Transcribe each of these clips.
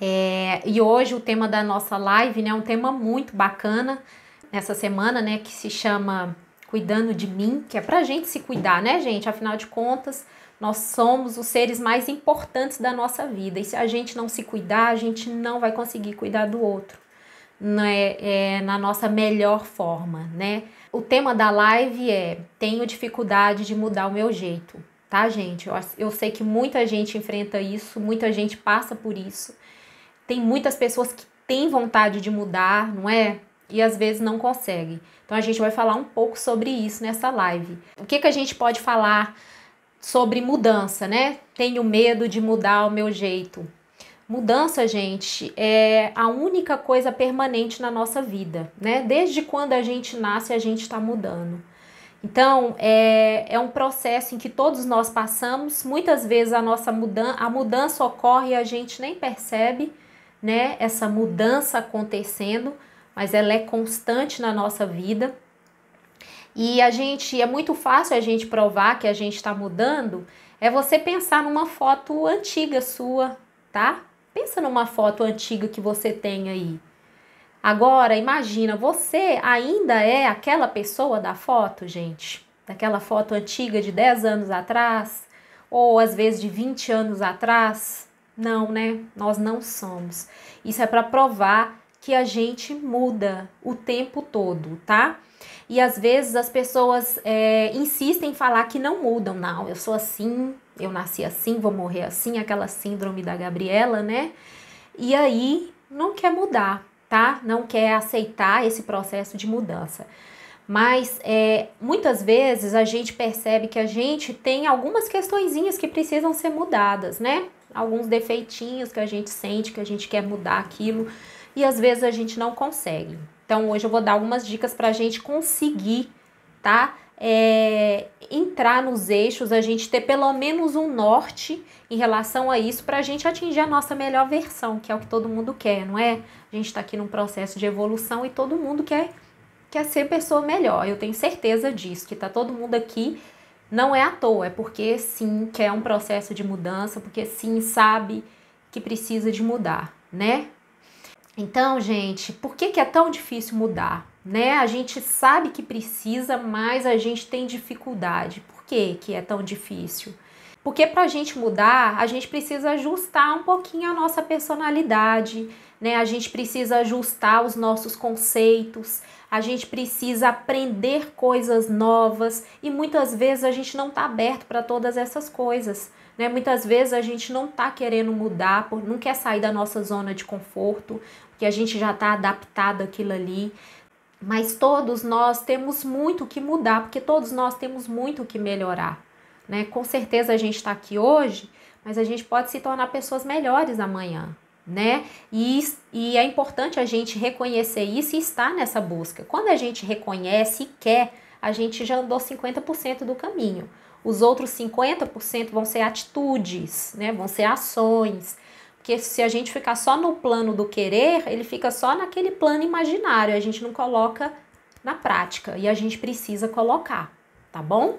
E hoje o tema da nossa live, né, é um tema muito bacana nessa semana, né, que se chama Cuidando de Mim, que é pra gente se cuidar, né, gente? Afinal de contas, nós somos os seres mais importantes da nossa vida, e se a gente não se cuidar, a gente não vai conseguir cuidar do outro, né, na nossa melhor forma, né? O tema da live é: tenho dificuldade de mudar o meu jeito, tá, gente? Eu sei que muita gente enfrenta isso, muita gente passa por isso. Tem muitas pessoas que têm vontade de mudar, não é? E às vezes não consegue. Então a gente vai falar um pouco sobre isso nessa live. O que a gente pode falar sobre mudança, né? Tenho medo de mudar o meu jeito. Mudança, gente, é a única coisa permanente na nossa vida, né? Desde quando a gente nasce, a gente está mudando. Então, é um processo em que todos nós passamos. Muitas vezes a mudança ocorre e a gente nem percebe, né, essa mudança acontecendo, mas ela é constante na nossa vida. E é muito fácil a gente provar que a gente está mudando, é você pensar numa foto antiga sua, tá? Pensa numa foto antiga que você tem aí. Agora, imagina, você ainda é aquela pessoa da foto, gente? Daquela foto antiga de 10 anos atrás? Ou às vezes de 20 anos atrás? Não, né? Nós não somos. Isso é para provar que a gente muda o tempo todo, tá? E às vezes as pessoas insistem em falar que não mudam. Não, eu sou assim, eu nasci assim, vou morrer assim, aquela síndrome da Gabriela, né? E aí não quer mudar, tá? Não quer aceitar esse processo de mudança. Mas muitas vezes a gente percebe que a gente tem algumas questõezinhas que precisam ser mudadas, né? Alguns defeitinhos que a gente sente, que a gente quer mudar aquilo, e às vezes a gente não consegue. Então hoje eu vou dar algumas dicas pra gente conseguir, tá? Entrar nos eixos, a gente ter pelo menos um norte em relação a isso, para a gente atingir a nossa melhor versão, que é o que todo mundo quer, não é? A gente está aqui num processo de evolução e todo mundo quer ser pessoa melhor. Eu tenho certeza disso, que tá todo mundo aqui, não é à toa, é porque sim quer um processo de mudança, porque sim sabe que precisa de mudar, né? Então, gente, por que é tão difícil mudar? Né? A gente sabe que precisa, mas a gente tem dificuldade. Por que é tão difícil? Porque para a gente mudar, a gente precisa ajustar um pouquinho a nossa personalidade, né? A gente precisa ajustar os nossos conceitos, a gente precisa aprender coisas novas, e muitas vezes a gente não está aberto para todas essas coisas, né? Muitas vezes a gente não está querendo mudar, não quer sair da nossa zona de conforto, porque a gente já está adaptado àquilo ali. Mas todos nós temos muito que mudar, porque todos nós temos muito que melhorar, né? Com certeza a gente está aqui hoje, mas a gente pode se tornar pessoas melhores amanhã, né? E é importante a gente reconhecer isso e estar nessa busca. Quando a gente reconhece e quer, a gente já andou 50% do caminho. Os outros 50% vão ser atitudes, né? Vão ser ações. Porque se a gente ficar só no plano do querer, ele fica só naquele plano imaginário, a gente não coloca na prática, e a gente precisa colocar, tá bom?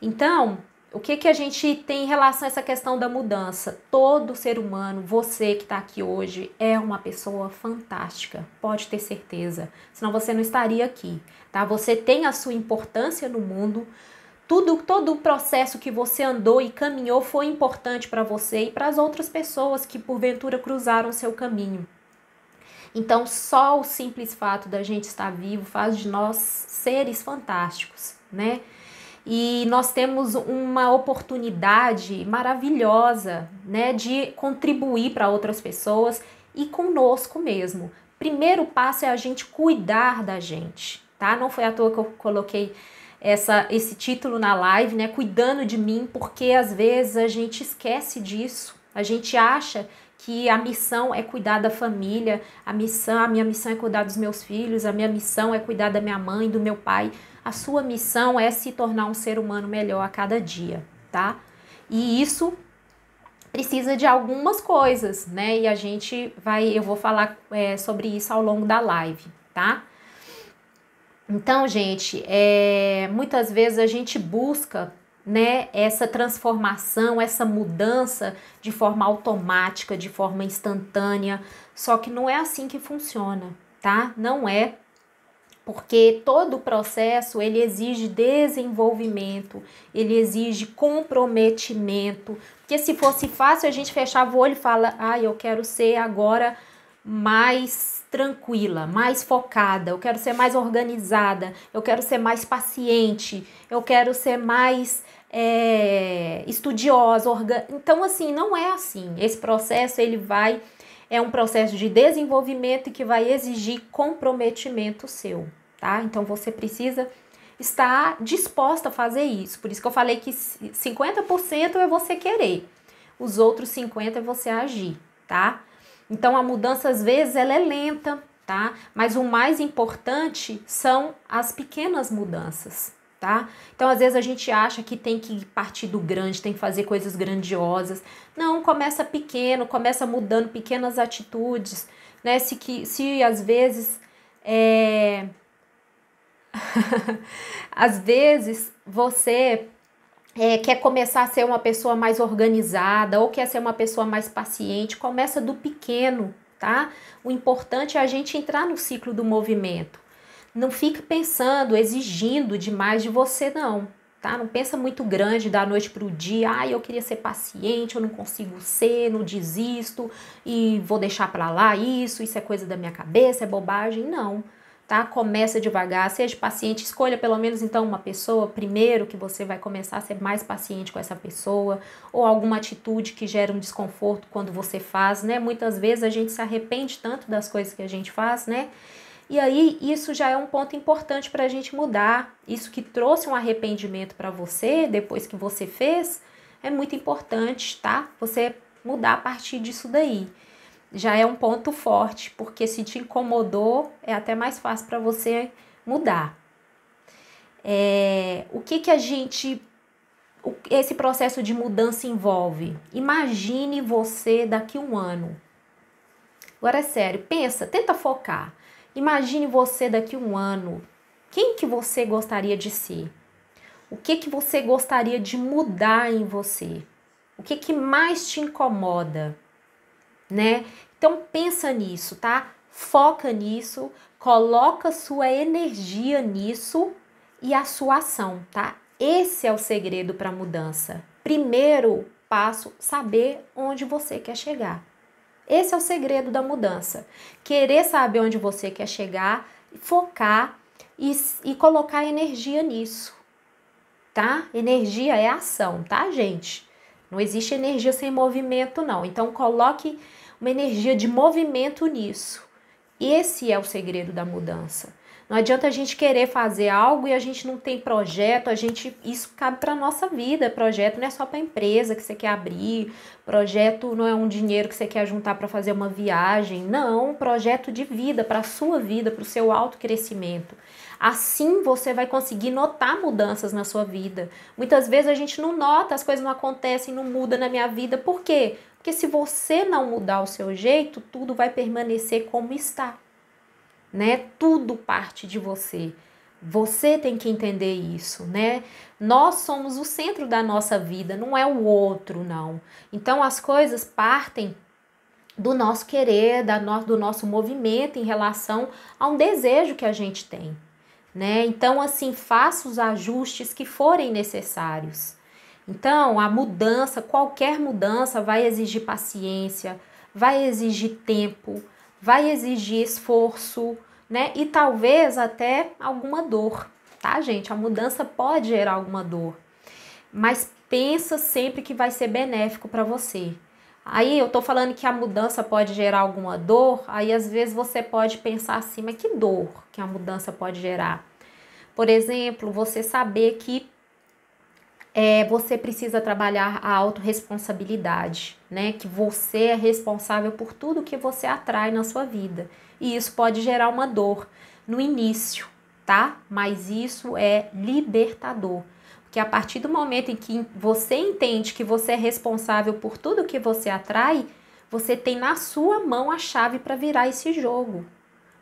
Então, o que a gente tem em relação a essa questão da mudança? Todo ser humano, você que está aqui hoje, é uma pessoa fantástica, pode ter certeza, senão você não estaria aqui, tá? Você tem a sua importância no mundo. Todo o processo que você andou e caminhou foi importante para você e para as outras pessoas que porventura cruzaram seu caminho. Então só o simples fato da gente estar vivo faz de nós seres fantásticos, né? E nós temos uma oportunidade maravilhosa, né, de contribuir para outras pessoas e conosco mesmo. Primeiro passo é a gente cuidar da gente, tá? Não foi à toa que eu coloquei esse título na live, né? Cuidando de mim, porque às vezes a gente esquece disso. A gente acha que a missão é cuidar da família, a minha missão é cuidar dos meus filhos, a minha missão é cuidar da minha mãe, do meu pai. A sua missão é se tornar um ser humano melhor a cada dia, tá? E isso precisa de algumas coisas, né? E eu vou falar sobre isso ao longo da live, tá? Então, gente, muitas vezes a gente busca né, essa transformação, essa mudança de forma automática, de forma instantânea. Só que não é assim que funciona, tá? Não é, porque todo o processo ele exige desenvolvimento, ele exige comprometimento, porque se fosse fácil a gente fechava o olho e fala, ah, eu quero ser agora mais tranquila, mais focada, eu quero ser mais organizada, eu quero ser mais paciente, eu quero ser mais estudiosa, então assim, não é assim, esse processo ele vai, é um processo de desenvolvimento que vai exigir comprometimento seu, tá? Então você precisa estar disposta a fazer isso, por isso que eu falei que 50% é você querer, os outros 50% é você agir, tá? Então, a mudança, às vezes, ela é lenta, tá? Mas o mais importante são as pequenas mudanças, tá? Então, às vezes, a gente acha que tem que partir do grande, tem que fazer coisas grandiosas. Não, começa pequeno, começa mudando pequenas atitudes, né? Se às vezes... às vezes, você... quer começar a ser uma pessoa mais organizada ou quer ser uma pessoa mais paciente, começa do pequeno, tá? O importante é a gente entrar no ciclo do movimento. Não fique pensando, exigindo demais de você não, tá? Não pensa muito grande da noite para o dia, ah, eu queria ser paciente, eu não consigo ser, não desisto e vou deixar para lá isso é coisa da minha cabeça, é bobagem, não. Tá? Começa devagar, seja paciente, escolha pelo menos então uma pessoa primeiro que você vai começar a ser mais paciente com essa pessoa, ou alguma atitude que gera um desconforto quando você faz, né? Muitas vezes a gente se arrepende tanto das coisas que a gente faz, né? E aí isso já é um ponto importante para a gente mudar. Isso que trouxe um arrependimento para você depois que você fez, é muito importante, tá? Você mudar a partir disso daí. Já é um ponto forte, porque se te incomodou, é até mais fácil para você mudar. O que que a gente... Esse processo de mudança envolve? Imagine você daqui a um ano. Agora é sério, pensa, tenta focar. Imagine você daqui a um ano. Quem que você gostaria de ser? O que que você gostaria de mudar em você? O que que mais te incomoda? Né? Então pensa nisso, tá? Foca nisso, coloca sua energia nisso e a sua ação, tá? Esse é o segredo para a mudança. Primeiro passo, saber onde você quer chegar. Esse é o segredo da mudança. Querer saber onde você quer chegar, focar e colocar energia nisso, tá? Energia é ação, tá, gente? Não existe energia sem movimento, não. Então, coloque uma energia de movimento nisso. Esse é o segredo da mudança. Não adianta a gente querer fazer algo e a gente não tem projeto, isso cabe para a nossa vida. Projeto não é só para a empresa que você quer abrir, projeto não é um dinheiro que você quer juntar para fazer uma viagem. Não, projeto de vida, para a sua vida, para o seu autocrescimento. Assim você vai conseguir notar mudanças na sua vida. Muitas vezes a gente não nota, as coisas não acontecem, não muda na minha vida. Por quê? Porque se você não mudar o seu jeito, tudo vai permanecer como está. Né? Tudo parte de você. Você tem que entender isso, né? Nós somos o centro da nossa vida, não é o outro, não. Então as coisas partem do nosso querer, do nosso movimento em relação a um desejo que a gente tem, né? Então assim, faça os ajustes que forem necessários. Então a mudança, qualquer mudança vai exigir paciência, vai exigir tempo, vai exigir esforço, né? E talvez até alguma dor, tá, gente? A mudança pode gerar alguma dor, mas pensa sempre que vai ser benéfico para você. Aí eu tô falando que a mudança pode gerar alguma dor, aí às vezes você pode pensar assim, mas que dor que a mudança pode gerar? Por exemplo, você saber que você precisa trabalhar a autorresponsabilidade, né? Que você é responsável por tudo que você atrai na sua vida. E isso pode gerar uma dor no início, tá? Mas isso é libertador. Porque a partir do momento em que você entende que você é responsável por tudo que você atrai, você tem na sua mão a chave para virar esse jogo,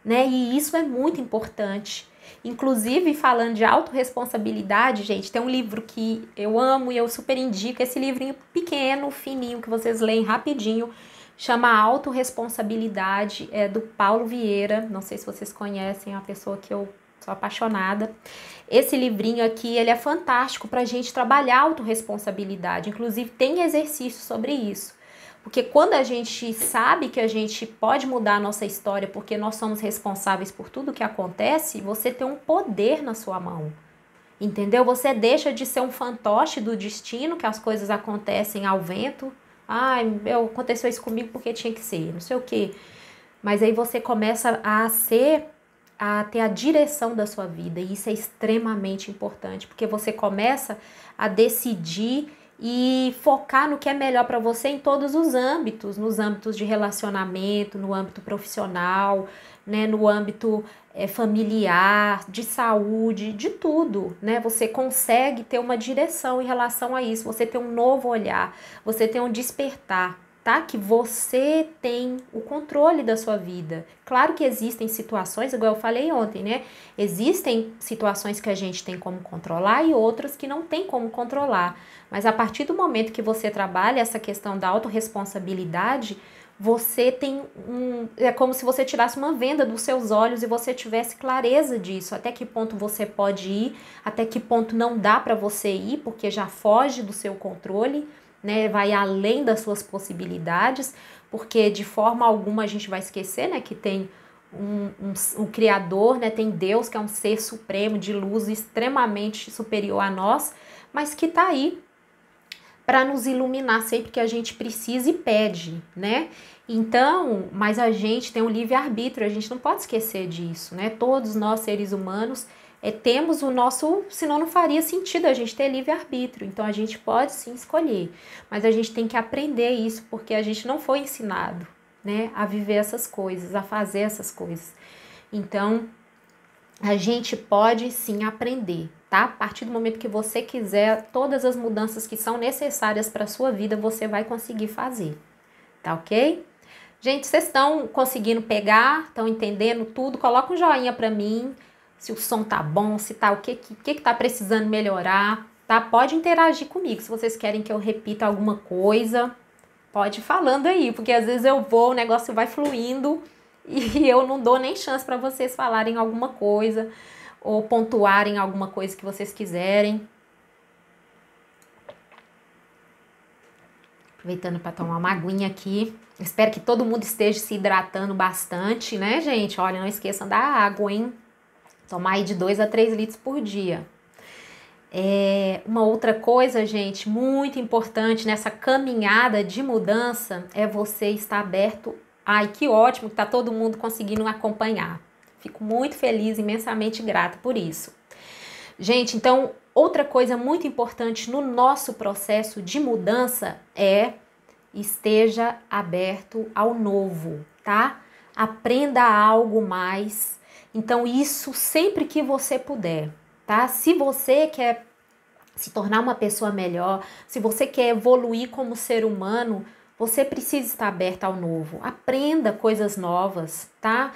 né? E isso é muito importante. Inclusive, falando de autorresponsabilidade, gente, tem um livro que eu amo e eu super indico, esse livrinho pequeno, fininho, que vocês leem rapidinho, chama Autorresponsabilidade, é do Paulo Vieira, não sei se vocês conhecem, é uma pessoa que eu sou apaixonada. Esse livrinho aqui, ele é fantástico pra gente trabalhar a autorresponsabilidade, inclusive tem exercício sobre isso. Porque quando a gente sabe que a gente pode mudar a nossa história porque nós somos responsáveis por tudo que acontece, você tem um poder na sua mão, entendeu? Você deixa de ser um fantoche do destino, que as coisas acontecem ao vento. Ai, aconteceu isso comigo porque tinha que ser, não sei o quê. Mas aí você começa a ter a direção da sua vida, e isso é extremamente importante, porque você começa a decidir e focar no que é melhor para você em todos os âmbitos, nos âmbitos de relacionamento, no âmbito profissional, né, no âmbito familiar, de saúde, de tudo, né? Você consegue ter uma direção em relação a isso, você tem um novo olhar, você tem um despertar, tá? Que você tem o controle da sua vida. Claro que existem situações, igual eu falei ontem, né? Existem situações que a gente tem como controlar e outras que não tem como controlar. Mas a partir do momento que você trabalha essa questão da autorresponsabilidade, você tem um... é como se você tirasse uma venda dos seus olhos e você tivesse clareza disso. Até que ponto você pode ir, até que ponto não dá para você ir, porque já foge do seu controle, né, vai além das suas possibilidades, porque de forma alguma a gente vai esquecer, né, que tem um Criador, né, tem Deus, que é um ser supremo de luz extremamente superior a nós, mas que tá aí para nos iluminar sempre que a gente precisa e pede, né? Então, mas a gente tem um livre-arbítrio, a gente não pode esquecer disso, né? Todos nós, seres humanos, temos o nosso, senão não faria sentido a gente ter livre-arbítrio. Então a gente pode sim escolher, mas a gente tem que aprender isso, porque a gente não foi ensinado, né, a viver essas coisas, a fazer essas coisas. Então a gente pode sim aprender, tá? A partir do momento que você quiser, todas as mudanças que são necessárias para a sua vida, você vai conseguir fazer, tá ok? Gente, vocês estão conseguindo pegar? Estão entendendo tudo? Coloca um joinha para mim. Se o som tá bom, se tá o que tá precisando melhorar, tá? Pode interagir comigo, se vocês querem que eu repita alguma coisa, pode ir falando aí, porque às vezes eu vou, o negócio vai fluindo e eu não dou nem chance para vocês falarem alguma coisa ou pontuarem alguma coisa que vocês quiserem. Aproveitando para tomar uma aguinha aqui. Espero que todo mundo esteja se hidratando bastante, né, gente? Olha, não esqueçam da água, hein? Tomar aí de 2 a 3 litros por dia. Uma outra coisa, gente, muito importante nessa caminhada de mudança é você estar aberto. Ai, que ótimo que tá todo mundo conseguindo acompanhar. Fico muito feliz, imensamente grata por isso. Gente, então, outra coisa muito importante no nosso processo de mudança é: esteja aberto ao novo, tá? Aprenda algo mais. Então, isso sempre que você puder, tá? Se você quer se tornar uma pessoa melhor, se você quer evoluir como ser humano, você precisa estar aberto ao novo. Aprenda coisas novas, tá?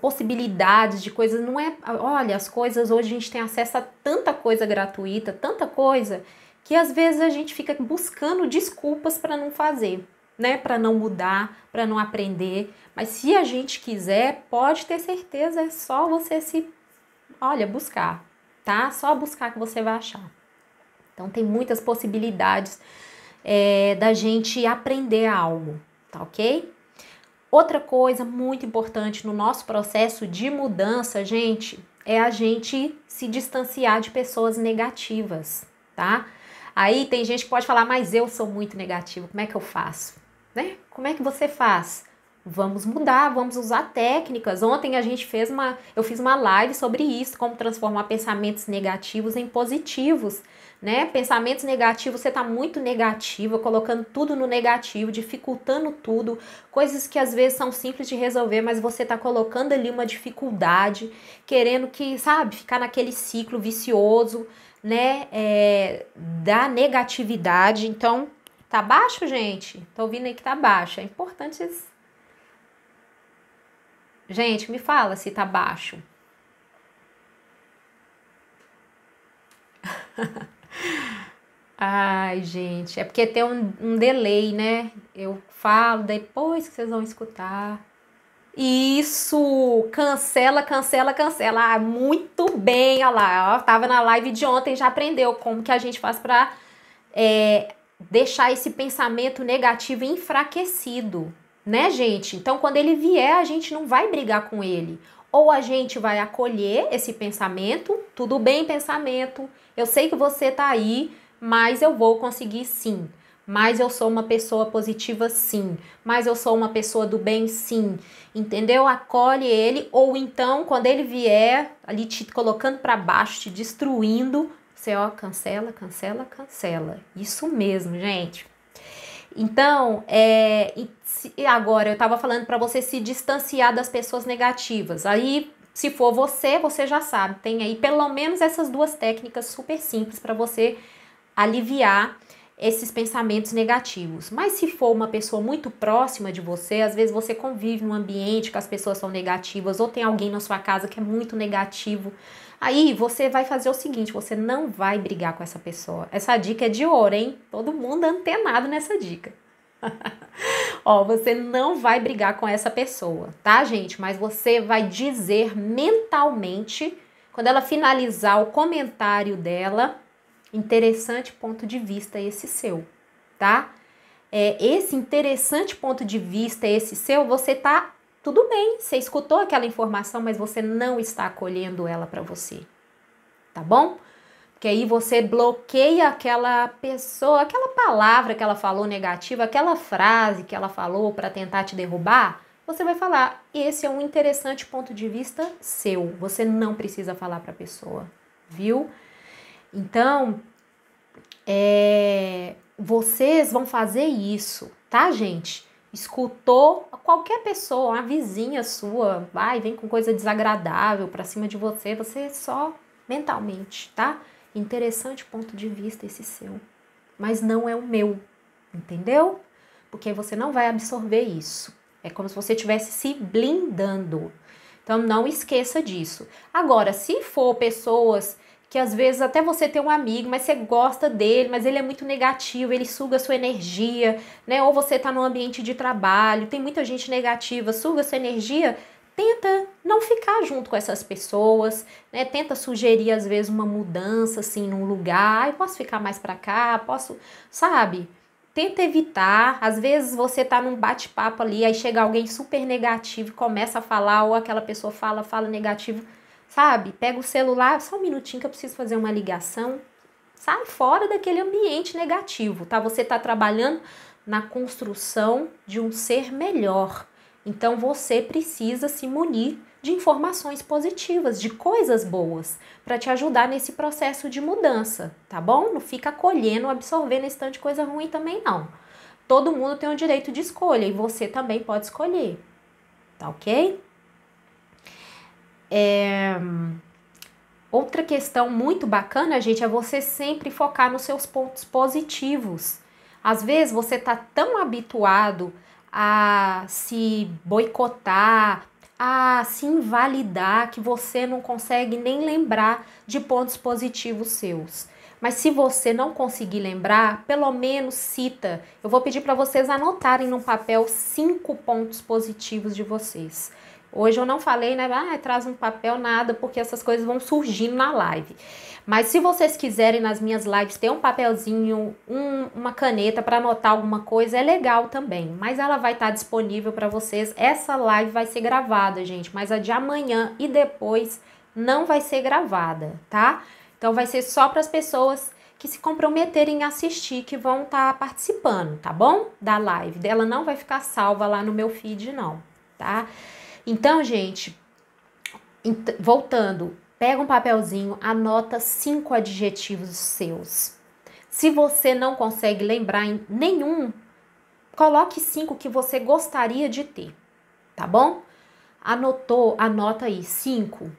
Possibilidades de coisas, não é... Olha, as coisas, hoje a gente tem acesso a tanta coisa gratuita, tanta coisa, que às vezes a gente fica buscando desculpas para não fazer, né, para não mudar, para não aprender. Mas se a gente quiser, pode ter certeza, é só você buscar, tá? Só buscar que você vai achar. Então tem muitas possibilidades da gente aprender algo, tá ok? Outra coisa muito importante no nosso processo de mudança, gente, é a gente se distanciar de pessoas negativas, tá? Aí tem gente que pode falar, mas eu sou muito negativo, como é que eu faço? Né? Como é que você faz? Vamos mudar, vamos usar técnicas. Ontem eu fiz uma live sobre isso, como transformar pensamentos negativos em positivos, né? Pensamentos negativos, você tá muito negativa, colocando tudo no negativo, dificultando tudo, coisas que às vezes são simples de resolver, mas você tá colocando ali uma dificuldade, querendo que, sabe, ficar naquele ciclo vicioso, né, da negatividade. Então, tá baixo, gente? Tô ouvindo aí que tá baixo. É importante isso. Gente, me fala se tá baixo. Ai, gente, é porque tem um delay, né? Eu falo, depois que vocês vão escutar. Isso, cancela, cancela, cancela. Ah, muito bem, olha lá. Ó, tava na live de ontem, já aprendeu como que a gente faz pra deixar esse pensamento negativo enfraquecido, né, gente? Então, quando ele vier, a gente não vai brigar com ele. Ou a gente vai acolher esse pensamento. Tudo bem, pensamento. Eu sei que você tá aí, mas eu vou conseguir sim. Mas eu sou uma pessoa positiva, sim. Mas eu sou uma pessoa do bem, sim. Entendeu? Acolhe ele. Ou então, quando ele vier ali te colocando pra baixo, te destruindo, você, ó, cancela, cancela, cancela. Isso mesmo, gente. Então, agora eu tava falando pra você se distanciar das pessoas negativas. Aí, se for você, você já sabe. Tem aí pelo menos essas duas técnicas super simples pra você aliviar esses pensamentos negativos. Mas se for uma pessoa muito próxima de você, às vezes você convive num ambiente que as pessoas são negativas, ou tem alguém na sua casa que é muito negativo, aí você vai fazer o seguinte, você não vai brigar com essa pessoa. Essa dica é de ouro, hein? Todo mundo antenado nessa dica. Ó, você não vai brigar com essa pessoa, tá, gente? Mas você vai dizer mentalmente, quando ela finalizar o comentário dela, interessante ponto de vista esse seu, tá? Esse interessante ponto de vista esse seu, você tá, tudo bem, você escutou aquela informação, mas você não está acolhendo ela pra você, tá bom? Porque aí você bloqueia aquela pessoa, aquela palavra que ela falou negativa, aquela frase que ela falou pra tentar te derrubar, você vai falar, esse é um interessante ponto de vista seu, você não precisa falar pra pessoa, viu? Então, vocês vão fazer isso, tá, gente? Escutou qualquer pessoa, uma vizinha sua, vem com coisa desagradável pra cima de você, você só mentalmente, tá? Interessante ponto de vista esse seu, mas não é o meu, entendeu? Porque você não vai absorver isso, é como se você estivesse se blindando. Então, não esqueça disso. Agora, se for pessoas que às vezes até você tem um amigo, mas você gosta dele, mas ele é muito negativo, ele suga a sua energia, né? Ou você tá num ambiente de trabalho, tem muita gente negativa, suga a sua energia, tenta não ficar junto com essas pessoas, né? Tenta sugerir às vezes uma mudança, assim, num lugar, eu posso ficar mais pra cá, posso, sabe? Tenta evitar, às vezes você tá num bate-papo ali, aí chega alguém super negativo, começa a falar, ou aquela pessoa fala negativo, sabe? Pega o celular, só um minutinho que eu preciso fazer uma ligação. Sai fora daquele ambiente negativo, tá? Você tá trabalhando na construção de um ser melhor. Então, você precisa se munir de informações positivas, de coisas boas, para te ajudar nesse processo de mudança, tá bom? Não fica colhendo, absorvendo esse tanto de coisa ruim também, não. Todo mundo tem o direito de escolha e você também pode escolher, tá ok? Outra questão muito bacana, gente, é você sempre focar nos seus pontos positivos. Às vezes você tá tão habituado a se boicotar, a se invalidar, que você não consegue nem lembrar de pontos positivos seus. Mas se você não conseguir lembrar, pelo menos cita. Eu vou pedir para vocês anotarem num papel 5 pontos positivos de vocês. Hoje eu não falei, né? Traz um papel, nada, porque essas coisas vão surgindo na live. Mas se vocês quiserem, nas minhas lives, ter um papelzinho, uma caneta para anotar alguma coisa, é legal também. Mas ela vai estar disponível para vocês. Essa live vai ser gravada, gente. Mas a de amanhã e depois não vai ser gravada, tá? Então vai ser só para as pessoas que se comprometerem a assistir, que vão estar participando, tá bom? Da live. Ela não vai ficar salva lá no meu feed, não, tá? Então, gente, voltando, pega um papelzinho, anota 5 adjetivos seus. Se você não consegue lembrar em nenhum, coloque 5 que você gostaria de ter, tá bom? Anotou, anota aí, 5.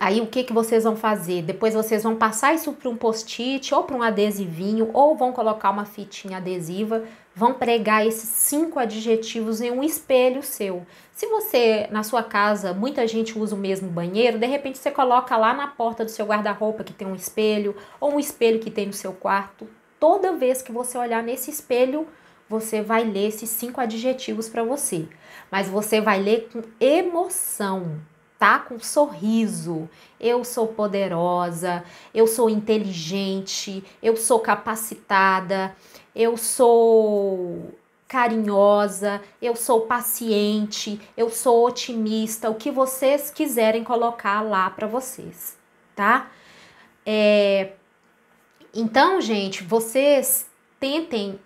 Aí, o que vocês vão fazer? Depois vocês vão passar isso para um post-it, ou para um adesivinho, ou vão colocar uma fitinha adesiva vão pregar esses 5 adjetivos em um espelho seu. Se você, na sua casa, muita gente usa o mesmo banheiro, de repente você coloca lá na porta do seu guarda-roupa que tem um espelho, ou um espelho que tem no seu quarto. Toda vez que você olhar nesse espelho, você vai ler esses 5 adjetivos para você. Mas você vai ler com emoção, tá? Com sorriso. Eu sou poderosa, eu sou inteligente, eu sou capacitada, eu sou carinhosa, eu sou paciente, eu sou otimista, o que vocês quiserem colocar lá para vocês, tá? Então, gente, vocês tentem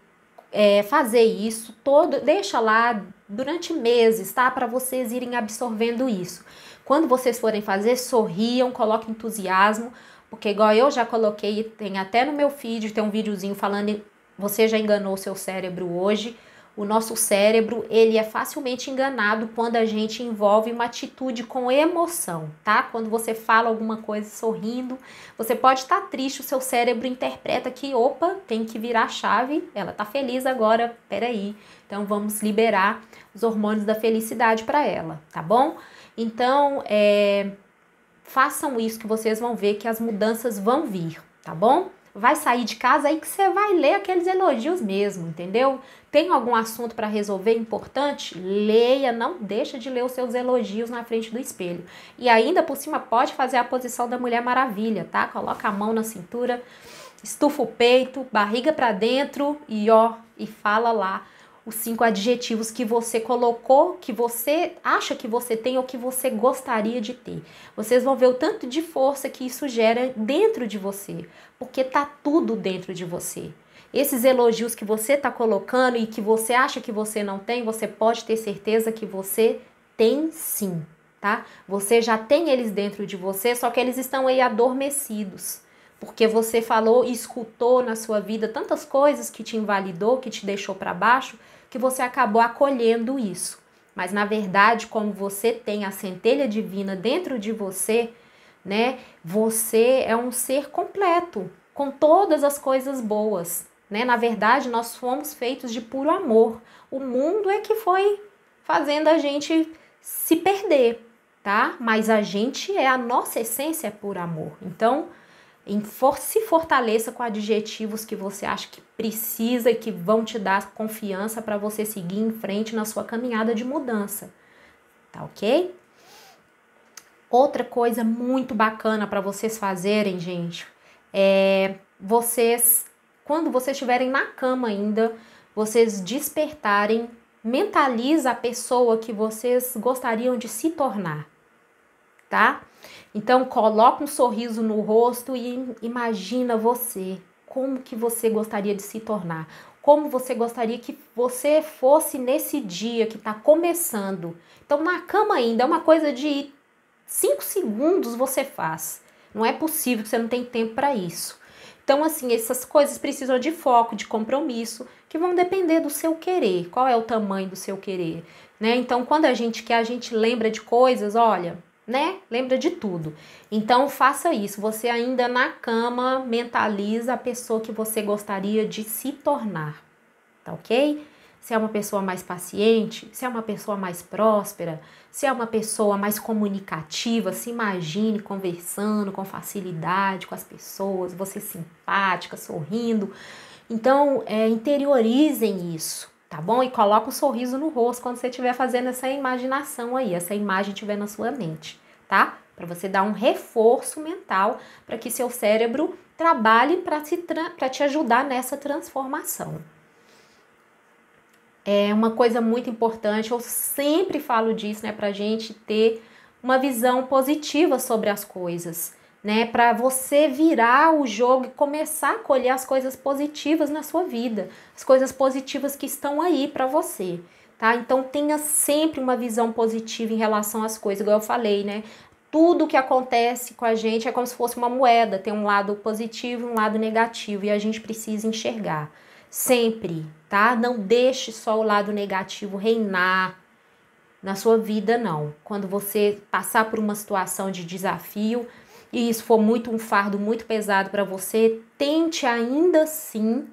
fazer isso todo, deixa lá durante meses, tá? Para vocês irem absorvendo isso. Quando vocês forem fazer, sorriam, coloquem entusiasmo, porque igual eu já coloquei, tem até no meu feed, tem um videozinho falando... Você já enganou seu cérebro hoje? O nosso cérebro, ele é facilmente enganado quando a gente envolve uma atitude com emoção, tá? Quando você fala alguma coisa sorrindo, você pode estar triste, o seu cérebro interpreta que, opa, tem que virar a chave, ela tá feliz agora, peraí. Então, vamos liberar os hormônios da felicidade para ela, tá bom? Então, façam isso que vocês vão ver que as mudanças vão vir, tá bom? Vai sair de casa aí que você vai ler aqueles elogios mesmo, entendeu? Tem algum assunto para resolver importante? Leia, não deixa de ler os seus elogios na frente do espelho. E ainda por cima pode fazer a posição da Mulher Maravilha, tá? Coloca a mão na cintura, estufa o peito, barriga para dentro e fala lá os 5 adjetivos que você colocou, que você acha que você tem ou que você gostaria de ter. Vocês vão ver o tanto de força que isso gera dentro de você, porque tá tudo dentro de você. Esses elogios que você tá colocando e que você acha que você não tem, você pode ter certeza que você tem sim, tá? Você já tem eles dentro de você, só que eles estão aí adormecidos. Porque você falou e escutou na sua vida tantas coisas que te invalidou, que te deixou para baixo, que você acabou acolhendo isso. Mas na verdade, como você tem a centelha divina dentro de você, né? Você é um ser completo, com todas as coisas boas, né? Na verdade, nós fomos feitos de puro amor. O mundo é que foi fazendo a gente se perder, tá? Mas a gente é, a nossa essência é puro amor. Então, se fortaleça com adjetivos que você acha que precisa e que vão te dar confiança para você seguir em frente na sua caminhada de mudança, tá ok? Outra coisa muito bacana para vocês fazerem, gente, quando vocês estiverem na cama ainda, vocês despertarem, mentaliza a pessoa que vocês gostariam de se tornar, tá? Então, coloca um sorriso no rosto e imagina você, como que você gostaria de se tornar, como você gostaria que você fosse nesse dia que está começando. Então, na cama ainda, é uma coisa de 5 segundos você faz. Não é possível que você não tenha tempo para isso. Então, assim, essas coisas precisam de foco, de compromisso, que vão depender do seu querer. Qual é o tamanho do seu querer, né? Então, quando a gente quer, a gente lembra de coisas, olha... né? Lembra de tudo. Então, faça isso. Você ainda na cama, mentaliza a pessoa que você gostaria de se tornar, tá ok? Se é uma pessoa mais paciente, se é uma pessoa mais próspera, se é uma pessoa mais comunicativa, se imagine conversando com facilidade com as pessoas, você simpática, sorrindo. Então, interiorizem isso. Tá bom? E coloca um sorriso no rosto quando você estiver fazendo essa imaginação aí, essa imagem estiver na sua mente, tá? Para você dar um reforço mental, para que seu cérebro trabalhe para te ajudar nessa transformação. É uma coisa muito importante, eu sempre falo disso, né? Para a gente ter uma visão positiva sobre as coisas, né? Para você virar o jogo e começar a colher as coisas positivas na sua vida, as coisas positivas que estão aí para você, tá? Então tenha sempre uma visão positiva em relação às coisas, igual eu falei, né? Tudo que acontece com a gente é como se fosse uma moeda, tem um lado positivo e um lado negativo e a gente precisa enxergar sempre, tá? Não deixe só o lado negativo reinar na sua vida, não. Quando você passar por uma situação de desafio, e isso for muito um fardo muito pesado para você, tente ainda assim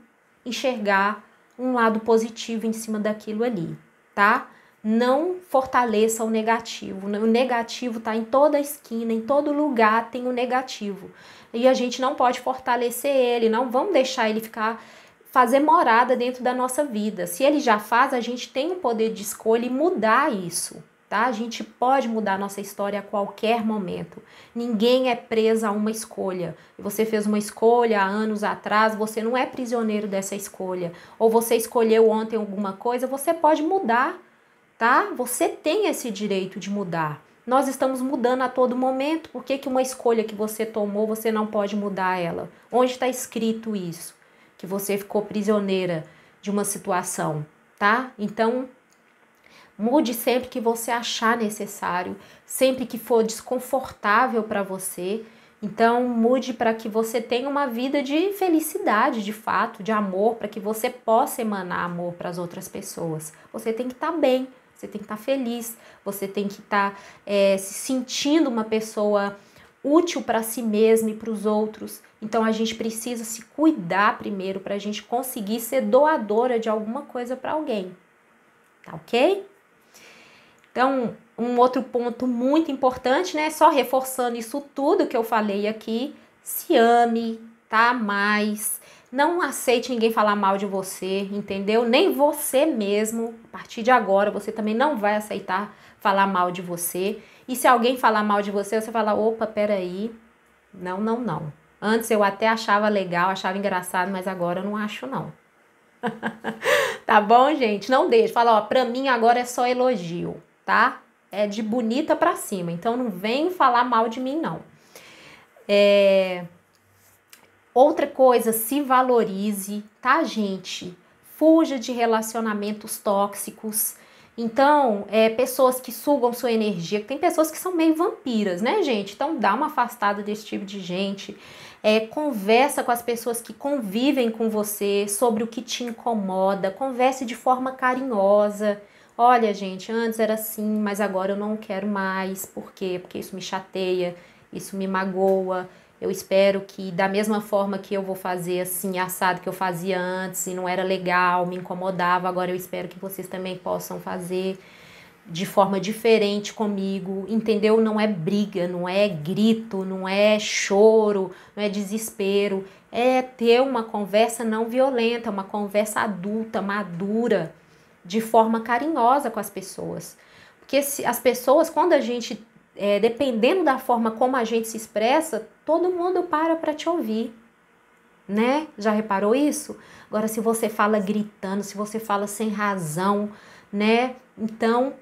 enxergar um lado positivo em cima daquilo ali, tá? Não fortaleça o negativo. O negativo tá em toda esquina, em todo lugar tem o negativo. E a gente não pode fortalecer ele, não vamos deixar ele ficar, fazer morada dentro da nossa vida. Se ele já faz, a gente tem o poder de escolha e mudar isso, tá? A gente pode mudar a nossa história a qualquer momento. Ninguém é preso a uma escolha. Você fez uma escolha há anos atrás, você não é prisioneiro dessa escolha. Ou você escolheu ontem alguma coisa, você pode mudar. Tá? Você tem esse direito de mudar. Nós estamos mudando a todo momento. Por que que uma escolha que você tomou, você não pode mudar ela? Onde está escrito isso? Que você ficou prisioneira de uma situação, tá? Então, mude sempre que você achar necessário, sempre que for desconfortável para você. Então, mude para que você tenha uma vida de felicidade, de fato, de amor, para que você possa emanar amor para as outras pessoas. Você tem que estar bem. Você tem que estar feliz, você tem que estar se sentindo uma pessoa útil para si mesma e para os outros. Então a gente precisa se cuidar primeiro para a gente conseguir ser doadora de alguma coisa para alguém, tá ok? Então um outro ponto muito importante, né? Só reforçando isso tudo que eu falei aqui, se ame, tá? Mas não aceite ninguém falar mal de você, entendeu? Nem você mesmo. A partir de agora, você também não vai aceitar falar mal de você. E se alguém falar mal de você, você fala, opa, peraí. Não, não, não. Antes eu até achava legal, achava engraçado, mas agora eu não acho, não. Tá bom, gente? Não deixe. Fala, ó, pra mim agora é só elogio, tá? É de bonita pra cima. Então não vem falar mal de mim, não. Outra coisa, se valorize, tá, gente? Fuja de relacionamentos tóxicos. Então, pessoas que sugam sua energia, tem pessoas que são meio vampiras, né, gente? Então, dá uma afastada desse tipo de gente. Conversa com as pessoas que convivem com você sobre o que te incomoda. Converse de forma carinhosa. Olha, gente, antes era assim, mas agora eu não quero mais. Por quê? Porque isso me chateia, isso me magoa. Eu espero que da mesma forma que eu vou fazer assim, assado que eu fazia antes e não era legal, me incomodava, agora eu espero que vocês também possam fazer de forma diferente comigo, entendeu? Não é briga, não é grito, não é choro, não é desespero, é ter uma conversa não violenta, uma conversa adulta, madura, de forma carinhosa com as pessoas. Porque se as pessoas, quando a gente... dependendo da forma como a gente se expressa, todo mundo para pra te ouvir, né? Já reparou isso? Agora, se você fala gritando, se você fala sem razão, né? Então,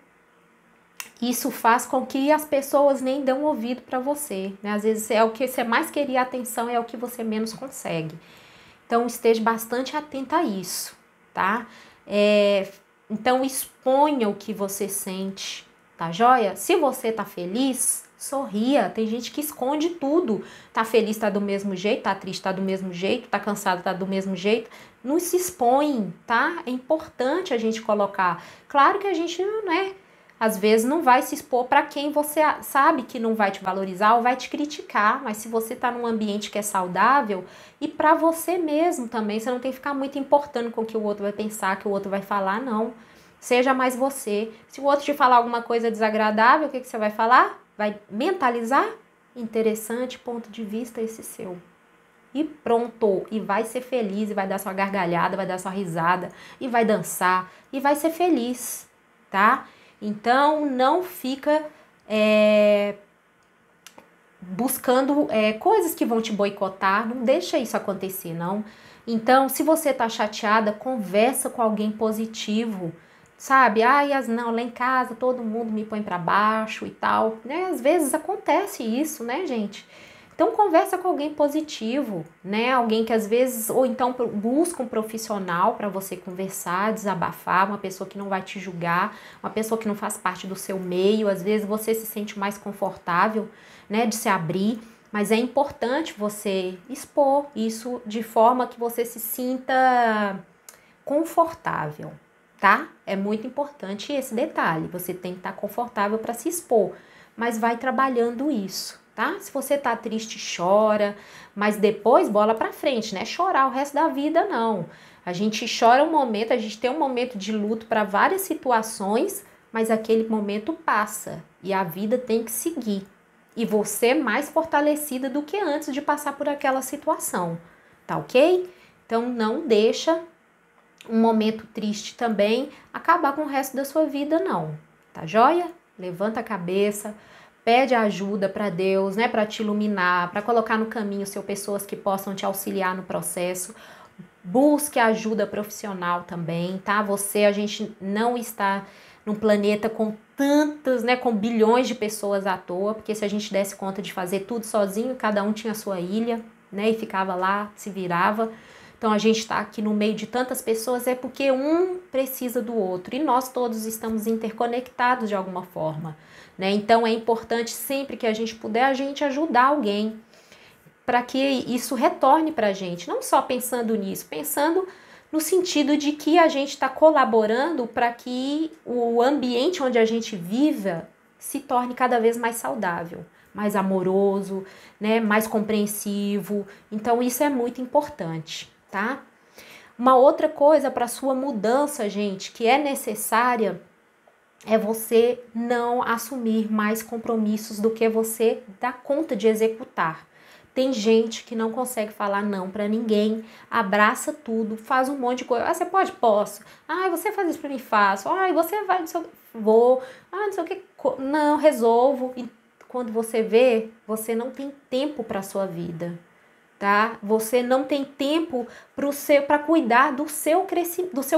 isso faz com que as pessoas nem dão ouvido para você, né? Às vezes é o que você mais queria atenção, é o que você menos consegue. Então, esteja bastante atenta a isso, tá? Então, exponha o que você sente. Tá joia? Se você tá feliz, sorria. Tem gente que esconde tudo. Tá feliz, tá do mesmo jeito. Tá triste, tá do mesmo jeito. Tá cansado, tá do mesmo jeito. Não se expõe, tá? É importante a gente colocar. Claro que a gente, né? Às vezes não vai se expor para quem você sabe que não vai te valorizar ou vai te criticar. Mas se você tá num ambiente que é saudável e para você mesmo também, você não tem que ficar muito importando com o que o outro vai pensar, que o outro vai falar, não. Seja mais você. Se o outro te falar alguma coisa desagradável, o que que você vai falar? Vai mentalizar? Interessante ponto de vista esse seu. E pronto. E vai ser feliz, e vai dar sua gargalhada, vai dar sua risada, e vai dançar, e vai ser feliz, tá? Então, não fica buscando coisas que vão te boicotar. Não deixa isso acontecer, não. Então, se você tá chateada, conversa com alguém positivo. Sabe, não, lá em casa todo mundo me põe pra baixo e tal, né? Às vezes acontece isso, né, gente? Então conversa com alguém positivo, né? Alguém que às vezes, ou então busca um profissional pra você conversar, desabafar, uma pessoa que não vai te julgar, uma pessoa que não faz parte do seu meio, às vezes você se sente mais confortável, né, de se abrir, mas é importante você expor isso de forma que você se sinta confortável. Tá? É muito importante esse detalhe, você tem que estar confortável para se expor, mas vai trabalhando isso, tá? Se você tá triste, chora, mas depois bola para frente, né? Chorar o resto da vida não. A gente chora um momento, a gente tem um momento de luto para várias situações, mas aquele momento passa e a vida tem que seguir. E você mais fortalecida do que antes de passar por aquela situação, tá ok? Então não deixa um momento triste também acabar com o resto da sua vida não, tá joia? Levanta a cabeça, pede ajuda para Deus, né, para te iluminar, para colocar no caminho pessoas que possam te auxiliar no processo. Busque ajuda profissional também, tá? A gente não está num planeta com tantas, né, com bilhões de pessoas à toa, porque se a gente desse conta de fazer tudo sozinho, cada um tinha a sua ilha, né, e ficava lá, se virava. Então a gente está aqui no meio de tantas pessoas é porque um precisa do outro e nós todos estamos interconectados de alguma forma, né? Então é importante sempre que a gente puder a gente ajudar alguém para que isso retorne para a gente, não só pensando nisso, pensando no sentido de que a gente está colaborando para que o ambiente onde a gente viva se torne cada vez mais saudável, mais amoroso, né, mais compreensivo. Então isso é muito importante, tá? Uma outra coisa para sua mudança, gente, que é necessária, é você não assumir mais compromissos do que você dá conta de executar. Tem gente que não consegue falar não pra ninguém, abraça tudo, faz um monte de coisa. Ah, você pode? Posso. Ah, você faz isso pra mim? Faço. Ah, você vai, não sei o que, vou. Ah, não sei o que, não, resolvo. E quando você vê, você não tem tempo pra sua vida, tá? Você não tem tempo pra cuidar do seu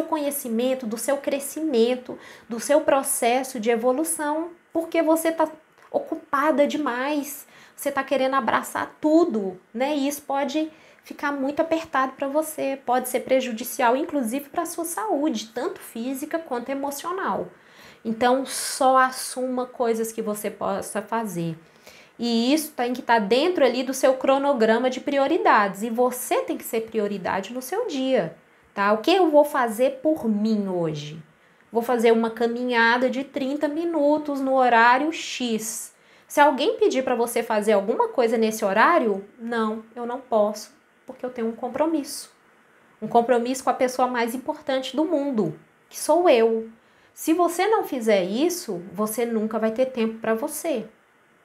conhecimento, do seu crescimento, do seu processo de evolução, porque você tá ocupada demais. Você tá querendo abraçar tudo, né? E isso pode ficar muito apertado para você, pode ser prejudicial, inclusive para a sua saúde, tanto física quanto emocional. Então, só assuma coisas que você possa fazer. E isso tem que estar dentro ali do seu cronograma de prioridades. E você tem que ser prioridade no seu dia, tá? O que eu vou fazer por mim hoje? Vou fazer uma caminhada de 30 minutos no horário X. Se alguém pedir para você fazer alguma coisa nesse horário, não, eu não posso, porque eu tenho um compromisso com a pessoa mais importante do mundo, que sou eu. Se você não fizer isso, você nunca vai ter tempo para você,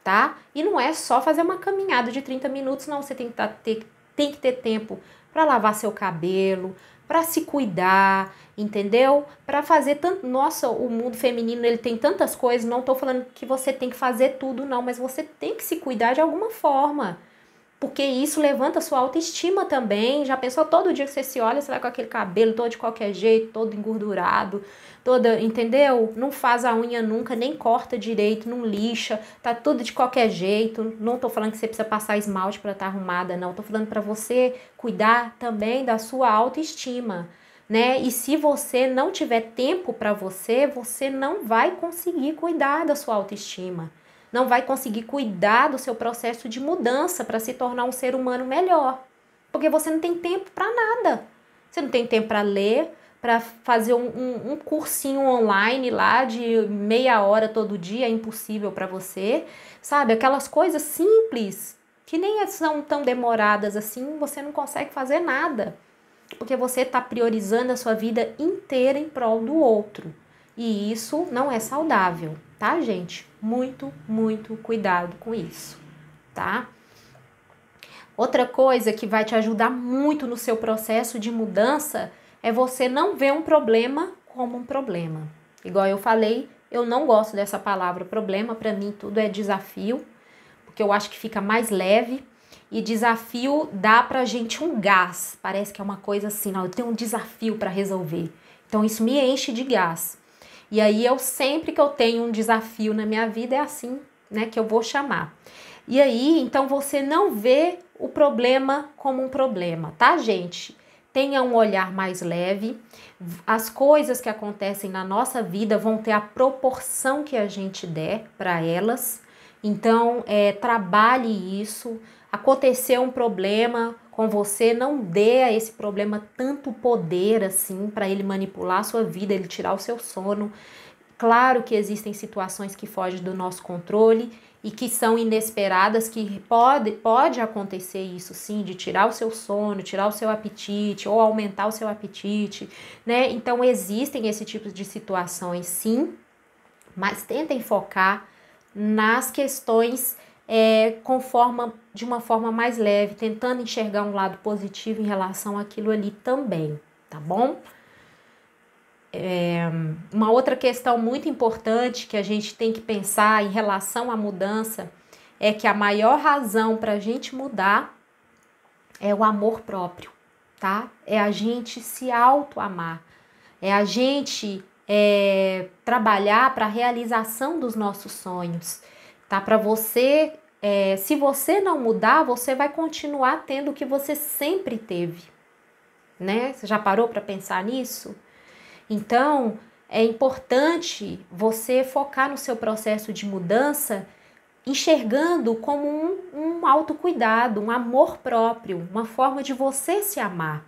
tá? E não é só fazer uma caminhada de 30 minutos, não, você tem que ter tempo para lavar seu cabelo, para se cuidar, entendeu? Para fazer tanto... Nossa, o mundo feminino, ele tem tantas coisas, não tô falando que você tem que fazer tudo, não, mas você tem que se cuidar de alguma forma, porque isso levanta a sua autoestima também. Já pensou, todo dia que você se olha, você vai com aquele cabelo todo de qualquer jeito, todo engordurado, toda, entendeu? Não faz a unha nunca, nem corta direito, não lixa, tá tudo de qualquer jeito. Não tô falando que você precisa passar esmalte para estar arrumada, não. Tô falando para você cuidar também da sua autoestima, né? E se você não tiver tempo para você, você não vai conseguir cuidar da sua autoestima. Não vai conseguir cuidar do seu processo de mudança para se tornar um ser humano melhor. Porque você não tem tempo para nada. Você não tem tempo para ler, para fazer um cursinho online lá de meia hora todo dia, é impossível para você. Sabe, aquelas coisas simples que nem são tão demoradas assim, você não consegue fazer nada. Porque você está priorizando a sua vida inteira em prol do outro. E isso não é saudável. Tá, gente? Muito, muito cuidado com isso, tá? Outra coisa que vai te ajudar muito no seu processo de mudança é você não ver um problema como um problema. Igual eu falei, eu não gosto dessa palavra problema, pra mim tudo é desafio, porque eu acho que fica mais leve. E desafio dá pra gente um gás, parece que é uma coisa assim, não, eu tenho um desafio pra resolver. Então isso me enche de gás. E aí, sempre que eu tenho um desafio na minha vida, é assim, né, que eu vou chamar. E aí, então, você não vê o problema como um problema, tá, gente? Tenha um olhar mais leve. As coisas que acontecem na nossa vida vão ter a proporção que a gente der para elas. Então, trabalhe isso. Aconteceu um problema com você, não dê a esse problema tanto poder assim, para ele manipular a sua vida, ele tirar o seu sono. Claro que existem situações que fogem do nosso controle e que são inesperadas, que pode acontecer isso sim, de tirar o seu sono, tirar o seu apetite ou aumentar o seu apetite, né? Então existem esse tipo de situações sim, mas tentem focar nas questões de uma forma mais leve, tentando enxergar um lado positivo em relação àquilo ali também, tá bom? Uma outra questão muito importante que a gente tem que pensar em relação à mudança é que a maior razão para a gente mudar é o amor próprio, tá? É a gente se auto-amar, é a gente trabalhar para a realização dos nossos sonhos, tá? Para você, se você não mudar, você vai continuar tendo o que você sempre teve, né? Você já parou para pensar nisso? Então, é importante você focar no seu processo de mudança, enxergando como um autocuidado, um amor próprio, uma forma de você se amar.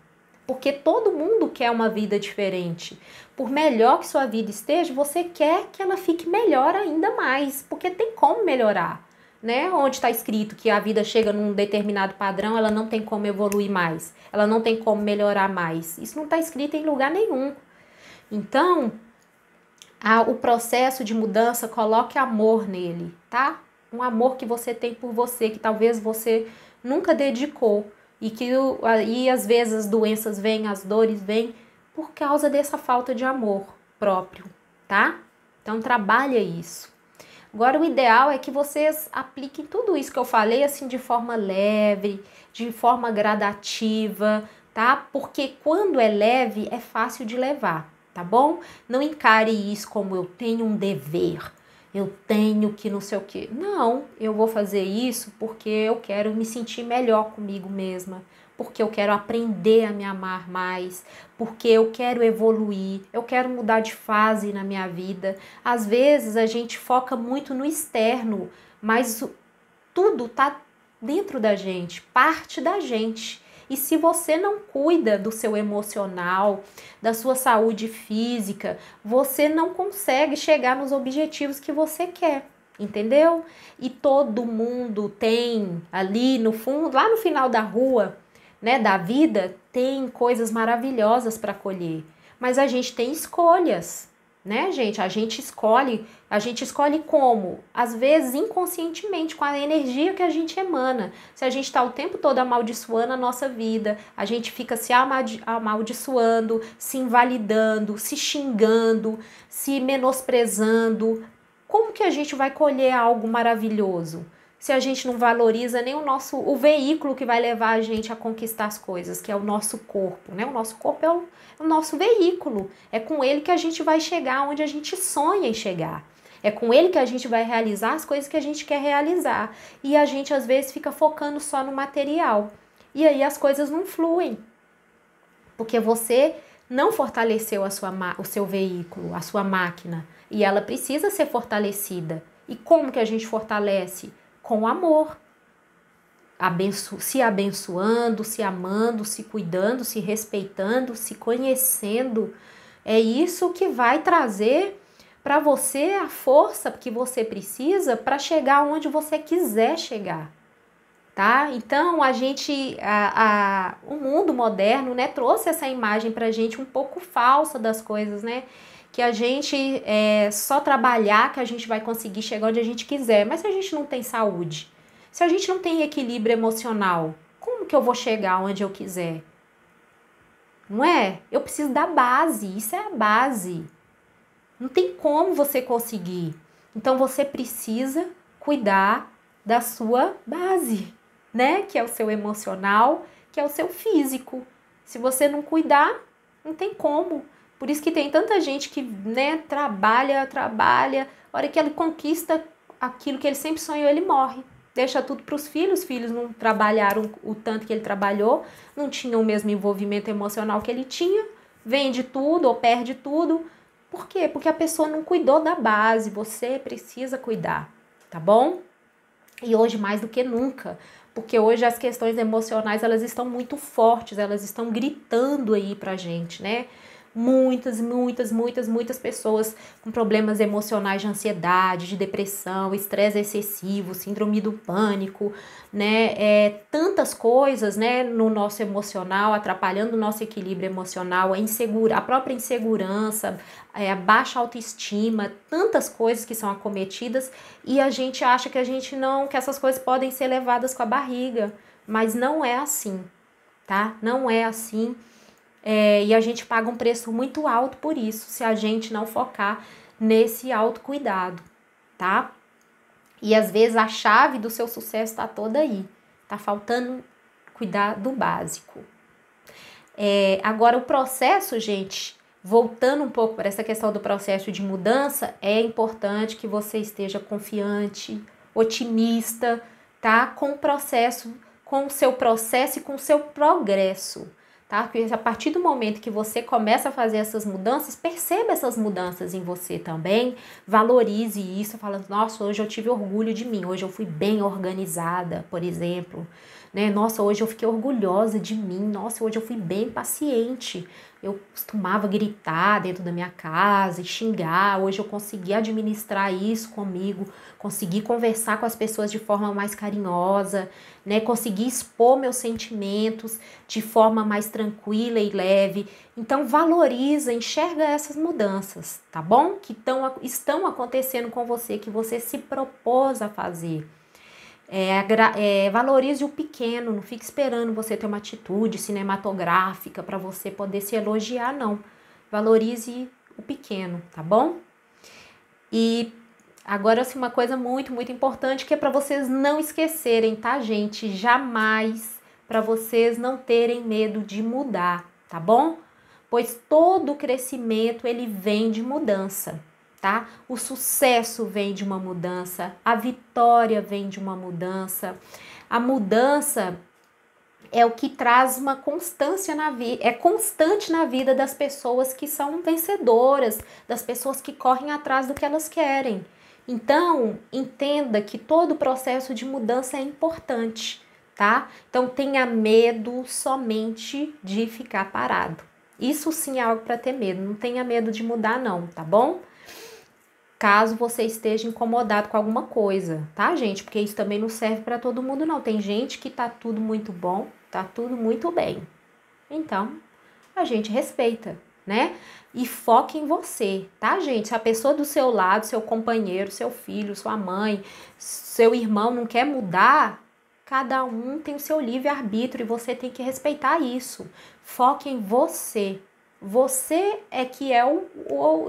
Porque todo mundo quer uma vida diferente. Por melhor que sua vida esteja, você quer que ela fique melhor ainda mais, porque tem como melhorar, né? Onde está escrito que a vida chega num determinado padrão, ela não tem como evoluir mais, ela não tem como melhorar mais. Isso não está escrito em lugar nenhum. Então, o processo de mudança, coloque amor nele, tá? Um amor que você tem por você, que talvez você nunca dedicou. E às vezes as doenças vêm, as dores vêm, por causa dessa falta de amor próprio, tá? Então, trabalha isso. Agora, o ideal é que vocês apliquem tudo isso que eu falei, assim, de forma leve, de forma gradativa, tá? Porque quando é leve, é fácil de levar. Tá bom? Não encare isso como eu tenho um dever, eu tenho que não sei o quê. Não, eu vou fazer isso porque eu quero me sentir melhor comigo mesma, porque eu quero aprender a me amar mais, porque eu quero evoluir, eu quero mudar de fase na minha vida. Às vezes a gente foca muito no externo, mas tudo tá dentro da gente, parte da gente. E se você não cuida do seu emocional, da sua saúde física, você não consegue chegar nos objetivos que você quer, entendeu? E todo mundo tem ali no fundo, lá no final da rua, né, da vida, tem coisas maravilhosas para colher. Mas a gente tem escolhas, né, gente? A gente escolhe como? Às vezes inconscientemente, com a energia que a gente emana. Se a gente está o tempo todo amaldiçoando a nossa vida, a gente fica se amaldiçoando, se invalidando, se xingando, se menosprezando. Como que a gente vai colher algo maravilhoso? Se a gente não valoriza nem o veículo que vai levar a gente a conquistar as coisas, que é o nosso corpo, né? O nosso corpo é o nosso veículo, é com ele que a gente vai chegar onde a gente sonha em chegar, é com ele que a gente vai realizar as coisas que a gente quer realizar, e a gente às vezes fica focando só no material, e aí as coisas não fluem, porque você não fortaleceu o seu veículo, a sua máquina, e ela precisa ser fortalecida. E como que a gente fortalece? Com amor, se abençoando, se amando, se cuidando, se respeitando, se conhecendo. É isso que vai trazer para você a força que você precisa para chegar onde você quiser chegar, tá? Então, o mundo moderno, né, trouxe essa imagem para a gente um pouco falsa das coisas, né? Que a gente só trabalhar que a gente vai conseguir chegar onde a gente quiser. Mas se a gente não tem saúde, se a gente não tem equilíbrio emocional, como que eu vou chegar onde eu quiser? Não é? Eu preciso da base, isso é a base. Não tem como você conseguir. Então você precisa cuidar da sua base, né? Que é o seu emocional, que é o seu físico. Se você não cuidar, não tem como. Por isso que tem tanta gente que, né, trabalha, a hora que ele conquista aquilo que ele sempre sonhou, ele morre. Deixa tudo para os filhos não trabalharam o tanto que ele trabalhou, não tinham o mesmo envolvimento emocional que ele tinha, vende tudo ou perde tudo. Por quê? Porque a pessoa não cuidou da base, você precisa cuidar, tá bom? E hoje mais do que nunca, porque hoje as questões emocionais, elas estão muito fortes, elas estão gritando aí pra gente, né? muitas pessoas com problemas emocionais de ansiedade, de depressão, estresse excessivo, síndrome do pânico, né? Tantas coisas, né, no nosso emocional, atrapalhando o nosso equilíbrio emocional, a própria insegurança, a baixa autoestima, tantas coisas que são acometidas, e a gente acha que que essas coisas podem ser levadas com a barriga, mas não é assim, tá? Não é assim. E a gente paga um preço muito alto por isso, se a gente não focar nesse autocuidado, tá? E às vezes a chave do seu sucesso tá toda aí, tá faltando cuidar do básico. Agora o processo, gente, voltando um pouco para essa questão do processo de mudança, é importante que você esteja confiante, otimista, tá? Com o seu processo e com o seu progresso. Tá? Porque a partir do momento que você começa a fazer essas mudanças, perceba essas mudanças em você também, valorize isso, falando, nossa, hoje eu tive orgulho de mim, hoje eu fui bem organizada, por exemplo, né? Nossa, hoje eu fiquei orgulhosa de mim, nossa, hoje eu fui bem paciente, eu costumava gritar dentro da minha casa e xingar, hoje eu consegui administrar isso comigo, consegui conversar com as pessoas de forma mais carinhosa, né? Consegui expor meus sentimentos de forma mais tranquila e leve. Então valoriza, enxerga essas mudanças, tá bom? Que estão acontecendo com você, que você se propôs a fazer. Valorize o pequeno, não fique esperando você ter uma atitude cinematográfica para você poder se elogiar, não. Valorize o pequeno, tá bom? E agora, assim, uma coisa muito importante que é para vocês não esquecerem, tá, gente? Jamais, para vocês não terem medo de mudar, tá bom? Pois todo crescimento, ele vem de mudança, tá? O sucesso vem de uma mudança, a vitória vem de uma mudança. A mudança é o que traz uma constância na vida, é constante na vida das pessoas que são vencedoras, das pessoas que correm atrás do que elas querem. Então, entenda que todo processo de mudança é importante, tá? Então tenha medo somente de ficar parado. Isso sim é algo para ter medo, não tenha medo de mudar não, tá bom? Caso você esteja incomodado com alguma coisa, tá, gente? Porque isso também não serve para todo mundo não. Tem gente que tá tudo muito bom, tá tudo muito bem. Então, a gente respeita, né? E foca em você, tá, gente? Se a pessoa do seu lado, seu companheiro, seu filho, sua mãe, seu irmão não quer mudar, cada um tem o seu livre-arbítrio e você tem que respeitar isso. Foque em você. Você é que é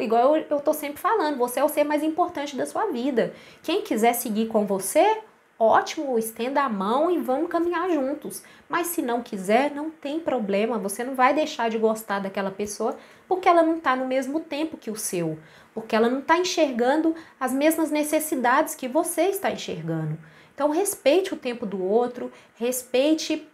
igual eu tô sempre falando, você é o ser mais importante da sua vida. Quem quiser seguir com você, ótimo, estenda a mão e vamos caminhar juntos. Mas se não quiser, não tem problema, você não vai deixar de gostar daquela pessoa porque ela não tá no mesmo tempo que o seu, porque ela não tá enxergando as mesmas necessidades que você está enxergando. Então, respeite o tempo do outro, respeite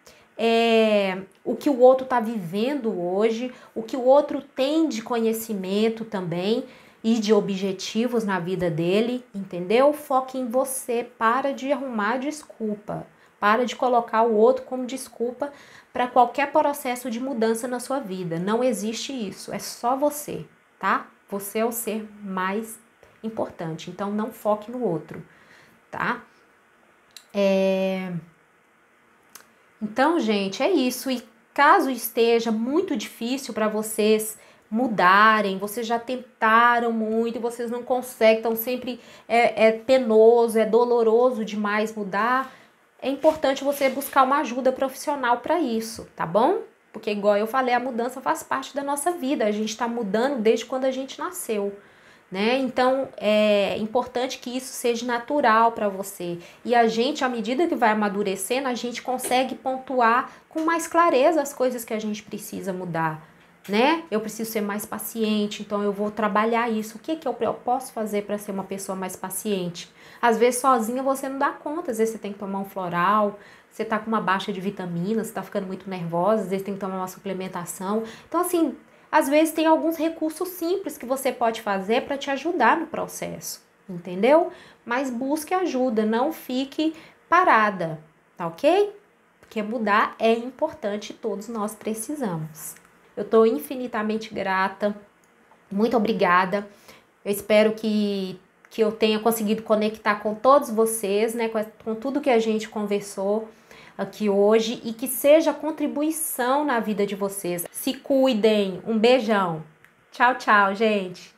o que o outro está vivendo hoje, o que o outro tem de conhecimento também e de objetivos na vida dele, entendeu? Foque em você, para de arrumar desculpa, para de colocar o outro como desculpa para qualquer processo de mudança na sua vida. Não existe isso, é só você, tá? Você é o ser mais importante, então não foque no outro, tá? Então, gente, é isso. E caso esteja muito difícil para vocês mudarem, vocês já tentaram muito, vocês não conseguem, então sempre é penoso, é doloroso demais mudar, é importante você buscar uma ajuda profissional para isso, tá bom? Porque, igual eu falei, a mudança faz parte da nossa vida, a gente está mudando desde quando a gente nasceu, né? Então é importante que isso seja natural para você, e a gente, à medida que vai amadurecendo, a gente consegue pontuar com mais clareza as coisas que a gente precisa mudar, né? Eu preciso ser mais paciente, então eu vou trabalhar isso. O que que eu posso fazer para ser uma pessoa mais paciente? Às vezes sozinha você não dá conta, às vezes você tem que tomar um floral, você tá com uma baixa de vitaminas, você tá ficando muito nervosa, às vezes tem que tomar uma suplementação. Então, assim, às vezes tem alguns recursos simples que você pode fazer para te ajudar no processo, entendeu? Mas busque ajuda, não fique parada, tá ok? Porque mudar é importante, todos nós precisamos. Eu tô infinitamente grata. Muito obrigada. Eu espero que eu tenha conseguido conectar com todos vocês, né? Com tudo que a gente conversou aqui hoje e que seja contribuição na vida de vocês. Se cuidem. Um beijão. Tchau, tchau, gente.